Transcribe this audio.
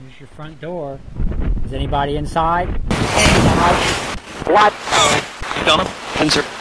Here's your front door. Is anybody inside? What? Dumb.